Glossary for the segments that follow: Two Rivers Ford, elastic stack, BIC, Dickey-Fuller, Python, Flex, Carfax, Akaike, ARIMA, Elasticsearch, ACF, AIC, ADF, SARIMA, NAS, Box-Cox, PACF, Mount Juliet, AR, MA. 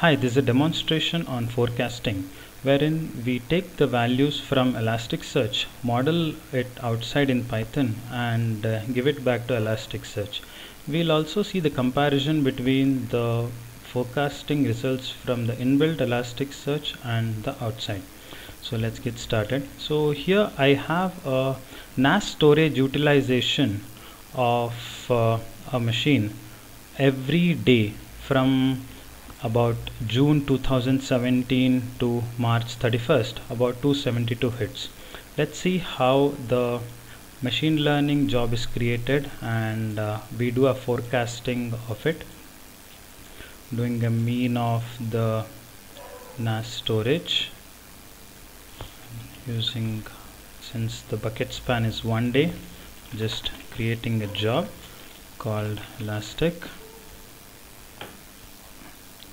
Hi, this is a demonstration on forecasting wherein we take the values from Elasticsearch, model it outside in Python and give it back to Elasticsearch. We'll also see the comparison between the forecasting results from the inbuilt Elasticsearch and the outside. So let's get started. So here I have a NAS storage utilization of a machine every day from about June 2017 to March 31st, about 272 hits. Let's see how the machine learning job is created and we do a forecasting of it, doing a mean of the NAS storage using, since the bucket span is 1 day, just creating a job called Elastic.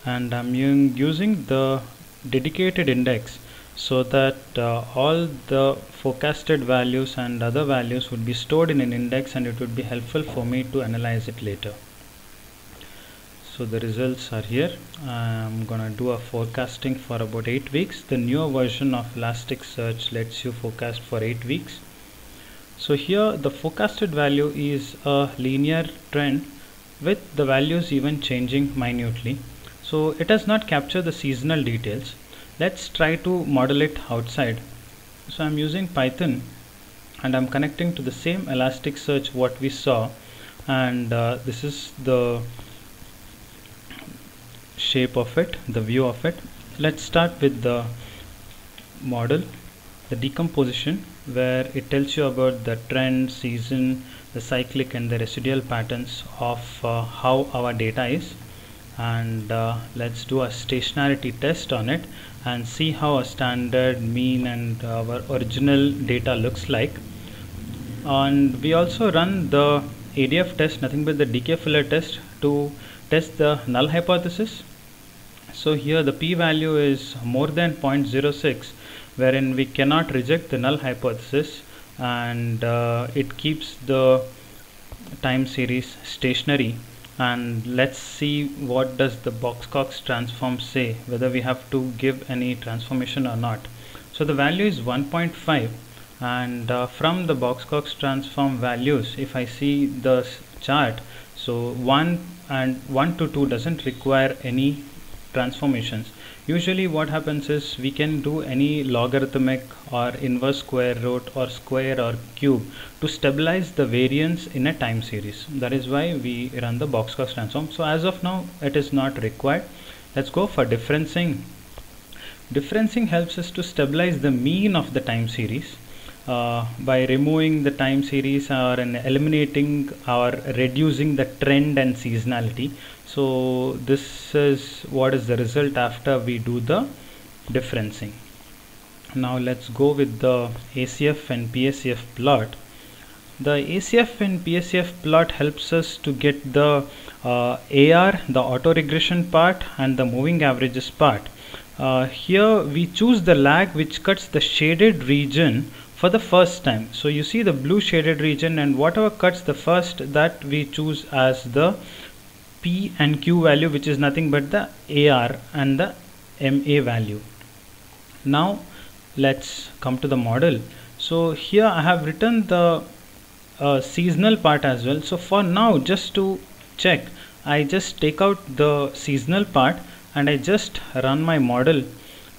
And I'm using the dedicated index so that all the forecasted values and other values would be stored in an index, and it would be helpful for me to analyze it later. So the results are here. I'm gonna do a forecasting for about 8 weeks. The newer version of Elasticsearch lets you forecast for 8 weeks. So here the forecasted value is a linear trend with the values even changing minutely. So it does not capture the seasonal details. Let's try to model it outside. So I'm using Python and I'm connecting to the same Elasticsearch what we saw, and this is the shape of it, the view of it. Let's start with the model, the decomposition, where it tells you about the trend, season, the cyclic and the residual patterns of how our data is. And let's do a stationarity test on it and see how a standard, mean and our original data looks like. And we also run the ADF test, nothing but the Dickey-Fuller test, to test the null hypothesis. So here the p-value is more than 0.06, wherein we cannot reject the null hypothesis, and it keeps the time series stationary. And let's see what does the Box-Cox transform say, whether we have to give any transformation or not. So the value is 1.5, and from the Box-Cox transform values, if I see the chart, so 1 to 2 doesn't require any transformations. Usually what happens is we can do any logarithmic or inverse square root or square or cube to stabilize the variance in a time series. That is why we run the Box-Cox transform. So as of now it is not required. Let's go for differencing. Differencing helps us to stabilize the mean of the time series by removing the time series or eliminating or reducing the trend and seasonality. So this is what is the result after we do the differencing. Now let's go with the ACF and PACF plot. The ACF and PACF plot helps us to get the AR, the auto regression part, and the moving averages part. Here we choose the lag which cuts the shaded region for the first time. So you see the blue shaded region, and whatever cuts the first, that we choose as the P and Q value, which is nothing but the AR and the MA value. Now let's come to the model. So here I have written the seasonal part as well. So for now, just to check, I just take out the seasonal part and I just run my model,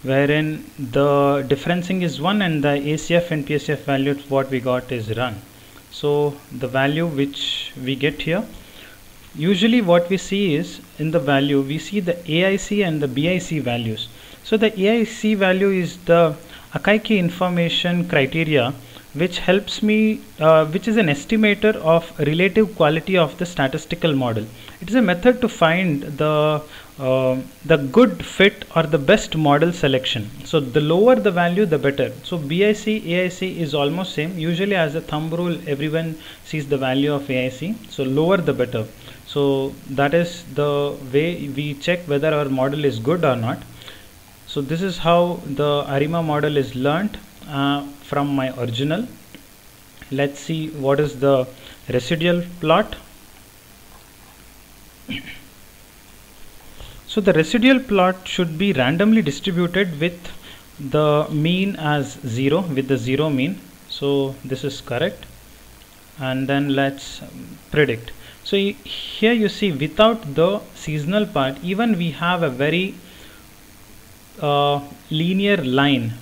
wherein the differencing is 1 and the ACF and PACF value what we got is run. So the value which we get here, usually what we see is in the value we see the AIC and the BIC values. So the AIC value is the Akaike information criteria, which helps me, which is an estimator of relative quality of the statistical model. It is a method to find the good fit or the best model selection. So the lower the value, the better. So BIC, AIC is almost same. Usually as a thumb rule, everyone sees the value of AIC. So lower the better. So that is the way we check whether our model is good or not. So this is how the ARIMA model is learnt from my original. Let's see what is the residual plot. So the residual plot should be randomly distributed with the mean as 0, with the 0 mean. So this is correct. And then let's predict. So here you see, without the seasonal part, even we have a very linear line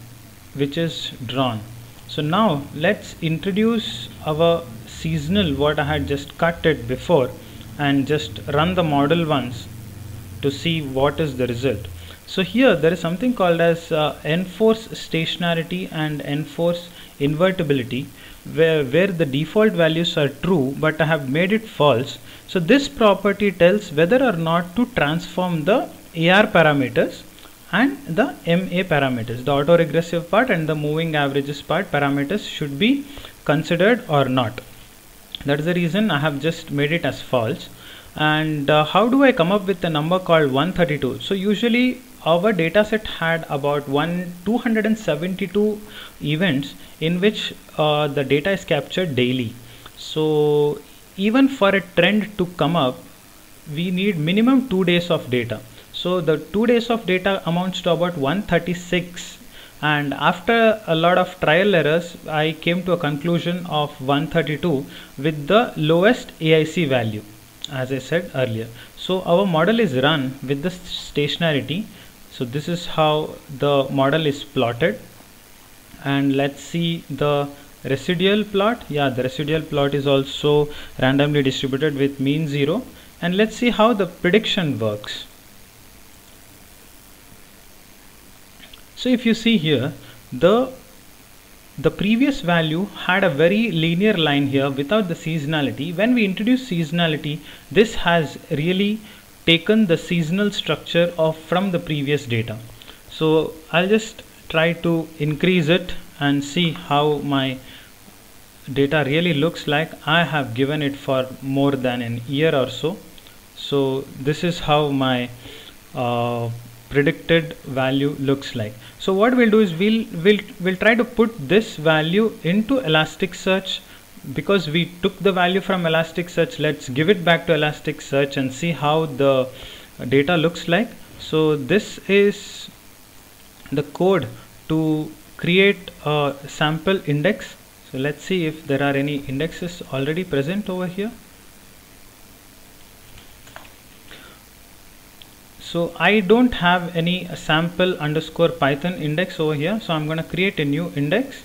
which is drawn. So now let's introduce our seasonal, what I had just cut it before, and just run the model once to see what is the result. So here there is something called as enforce stationarity and enforce invertibility, where the default values are true but I have made it false. So this property tells whether or not to transform the AR parameters and the MA parameters, the autoregressive part and the moving averages part parameters should be considered or not. That is the reason I have just made it as false. And how do I come up with a number called 132? So usually our data set had about 272 events in which the data is captured daily. So even for a trend to come up, we need minimum 2 days of data. So the 2 days of data amounts to about 136. And after a lot of trial errors, I came to a conclusion of 132 with the lowest AIC value, as I said earlier. So our model is run with the stationarity. So this is how the model is plotted. And let's see the residual plot. Yeah, the residual plot is also randomly distributed with mean 0. And let's see how the prediction works. So if you see here, the previous value had a very linear line here without the seasonality. When we introduce seasonality, this has really taken the seasonal structure from the previous data. So I'll just try to increase it and see how my data really looks like. I have given it for more than a year or so. So this is how my predicted value looks like. So what we'll do is we'll try to put this value into Elasticsearch, because we took the value from Elasticsearch. Let's give it back to Elasticsearch and see how the data looks like. So this is the code to create a sample index. So let's see if there are any indexes already present over here. So I don't have any sample _ Python index over here. So I'm going to create a new index.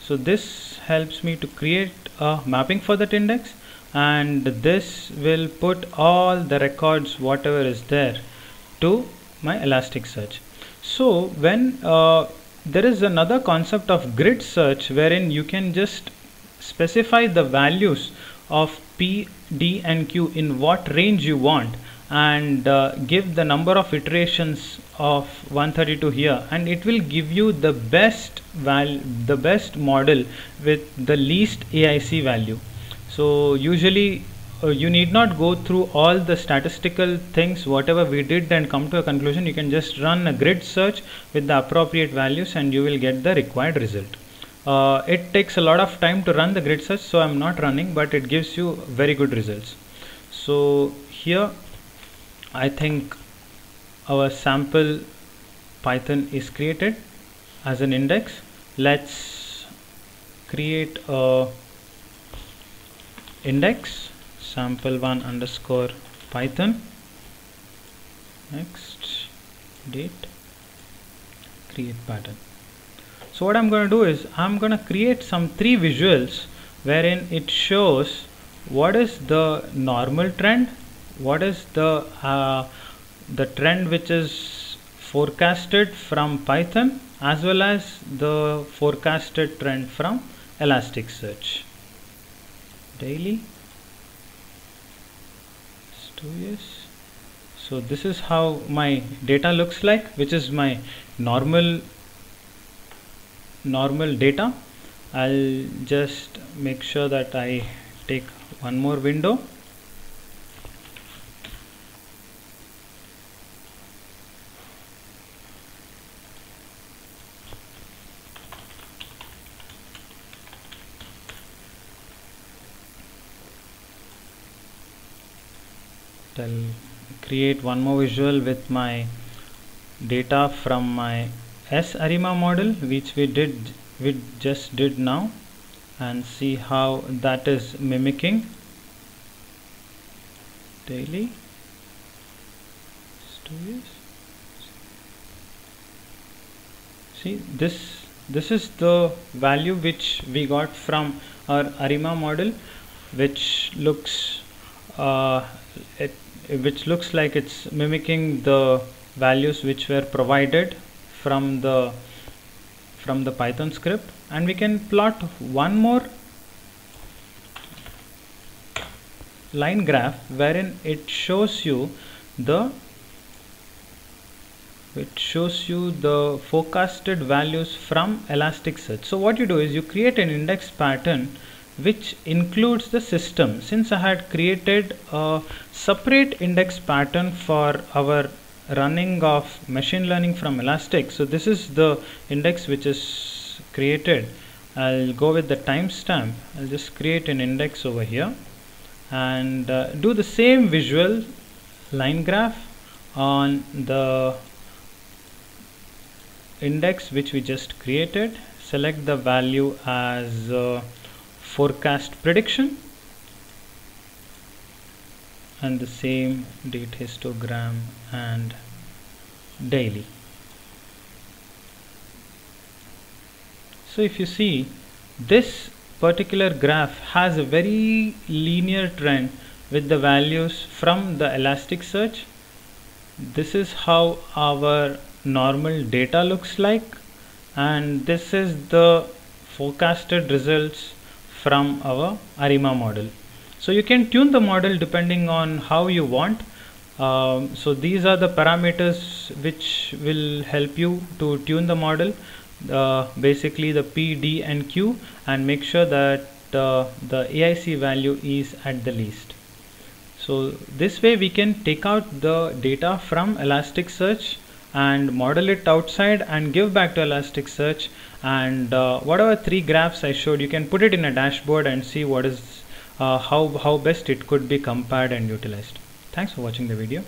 So this helps me to create a mapping for that index. And this will put all the records, whatever is there, to my Elasticsearch. So when there is another concept of grid search, wherein you can just specify the values of P, D and Q in what range you want, and give the number of iterations of 132 here, and it will give you the best model with the least AIC value. So usually you need not go through all the statistical things whatever we did and come to a conclusion. You can just run a grid search with the appropriate values and you will get the required result. It takes a lot of time to run the grid search, so I'm not running, but it gives you very good results. So here I think our sample Python is created as an index. Let's create a index sample1 _ Python. Next, date, create pattern. So what I'm going to do is I'm going to create some 3 visuals wherein it shows what is the normal trend, what is the trend which is forecasted from Python, as well as the forecasted trend from Elasticsearch. Daily, it's 2 years. So this is how my data looks like, which is my normal data. I'll just make sure that I take one more window. create one more visual with my data from my SARIMA model, which we just did now, and see how that is mimicking daily. See, this is the value which we got from our ARIMA model, which looks like it's mimicking the values which were provided from the Python script. And we can plot one more line graph wherein it shows you the forecasted values from Elasticsearch. So what you do is you create an index pattern which includes the system. Since I had created a separate index pattern for our running of machine learning from Elastic, so this is the index which is created. I'll go with the timestamp. I'll just create an index over here and do the same visual line graph on the index which we just created. Select the value as forecast prediction and the same date histogram and daily. So if you see, this particular graph has a very linear trend with the values from the Elasticsearch. This is how our normal data looks like, and this is the forecasted results from our ARIMA model. So you can tune the model depending on how you want. So these are the parameters which will help you to tune the model, basically the P, D and Q, and make sure that the AIC value is at the least. So this way we can take out the data from Elasticsearch and model it outside and give back to Elasticsearch, and whatever three graphs I showed, you can put it in a dashboard and see what is how best it could be compared and utilized. Thanks for watching the video.